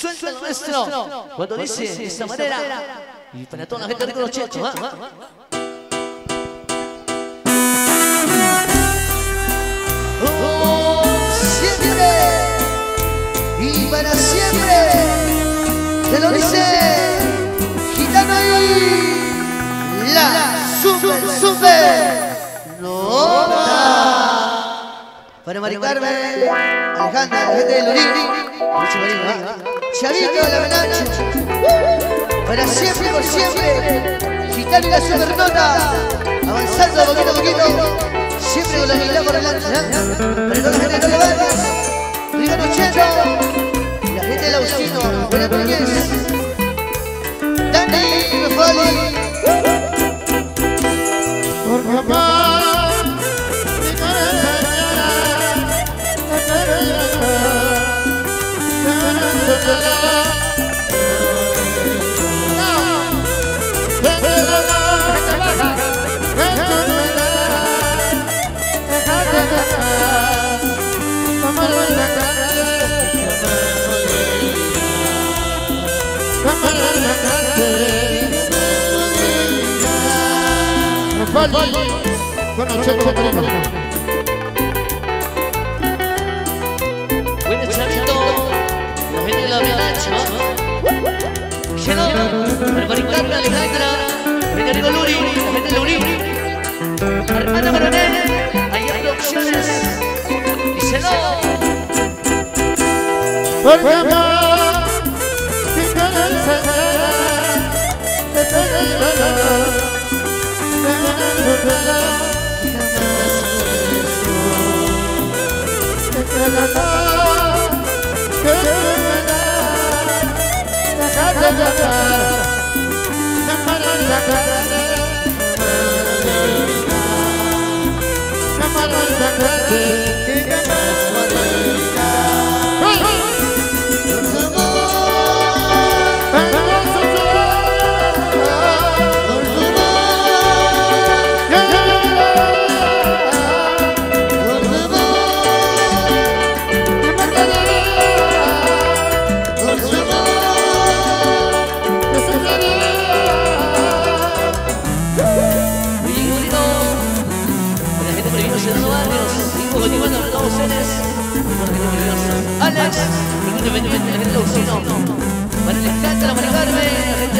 suelta el nuestro cuando dice de esta manera. Y para toda la gente de los chetos, siempre y para siempre te lo dice Gitano y la super nota. Para Mari Carmen, Alejandra, la gente de Lorín, Chavito, la banana. Para siempre, por siempre, Gitano y la super nota, avanzando poquito a poquito. Siempre con la vida por delante, para toda la gente de los barrios, Ricardo Cheto, la gente de Lausino, buena Peñez, Dani, Rufoli. Por papá, mi cara es bueno, Chavito, la gente de la Velacho, Xenón, para Mari Carmen, Alejandra, Ricardo Luri, la gente de Luri, Armando Maronet, Ayer Producciones, y Xenón. Alex, la gente de Lausino, para Alejandra, Mari Carmen, la gente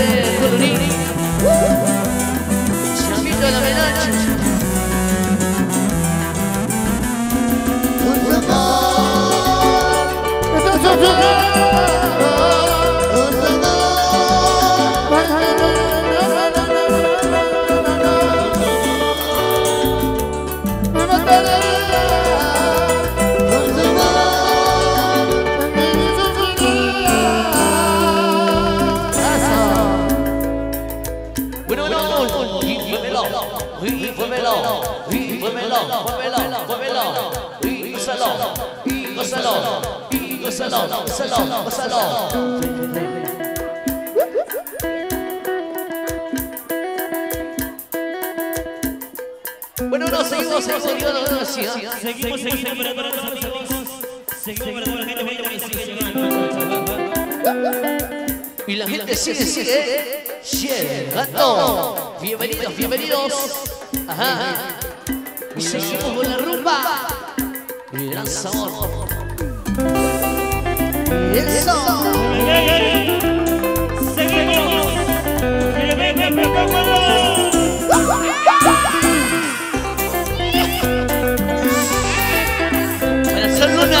de Colorín, Chapito de la Menache. Bueno, no, seguimos para todos los amigos, seguimos para toda la gente y la gente sigue llegando. Bienvenidos, ajá. Y seguimos con la rumba, gran sabor. Eso. Seguimos. Para Soluna.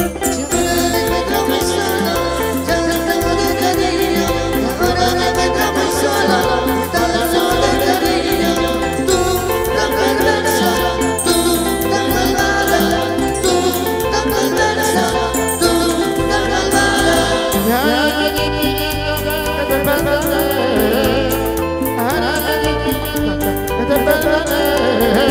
Hey, hey, hey.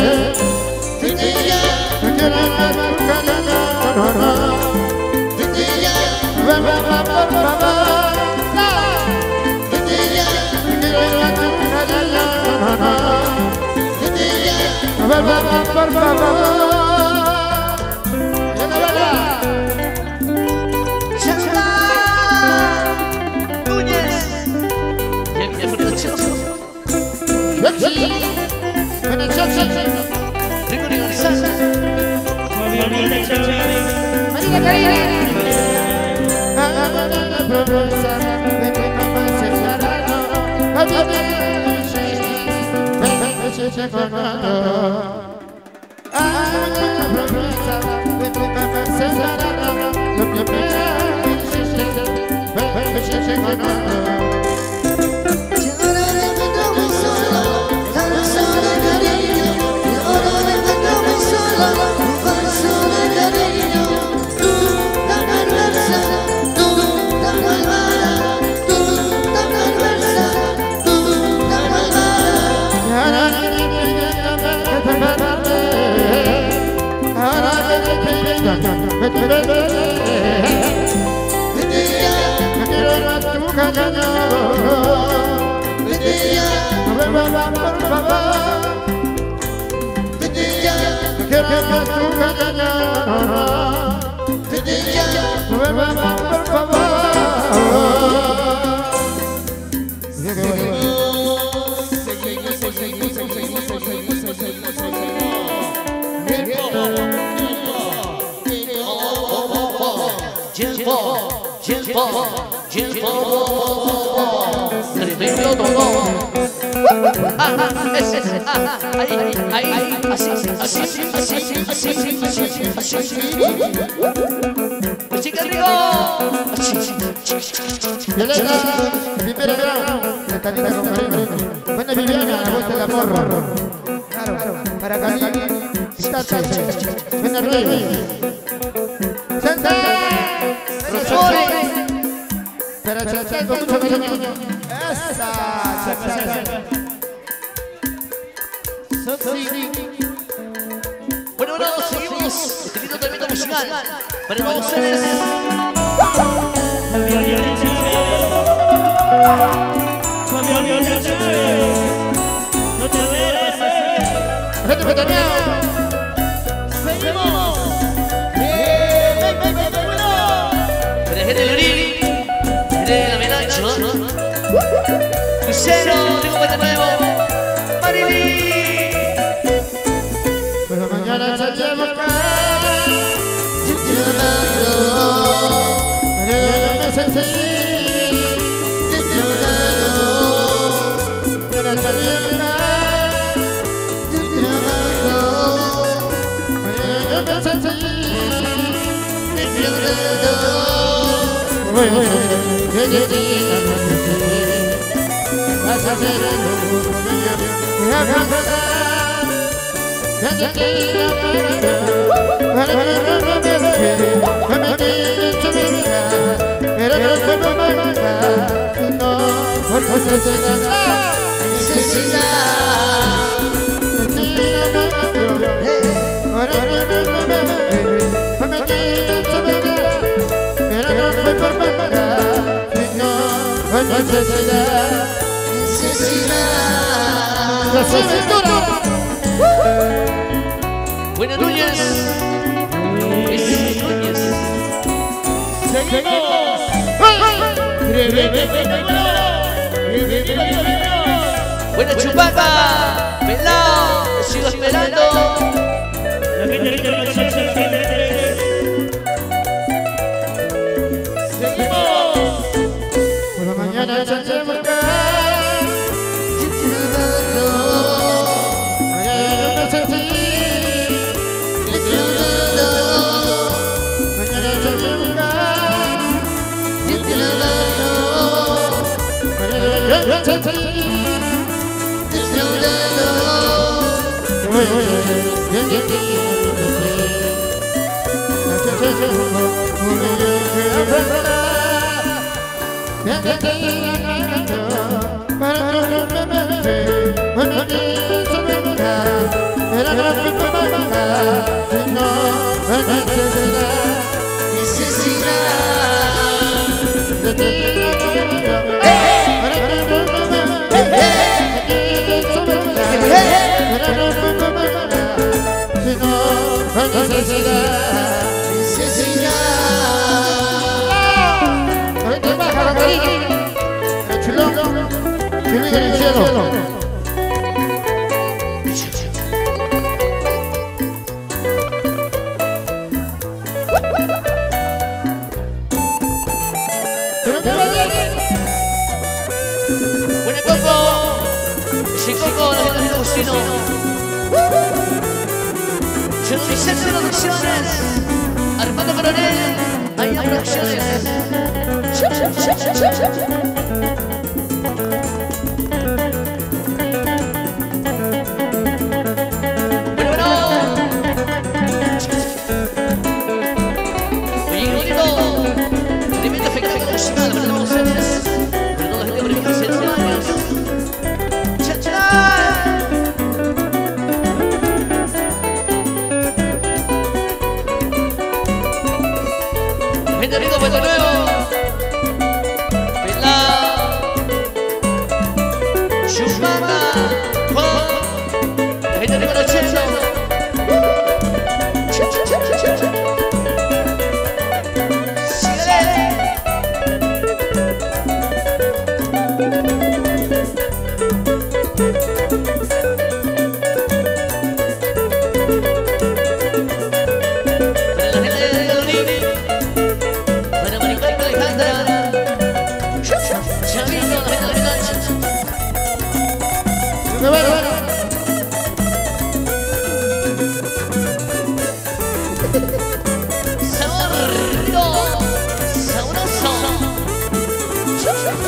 cielo. Vicente Producciones, Armando Coronel, hay producciones. Bueno, oye, bonito, tremendo efecto musical, para todos ustedes, para toda la gente que me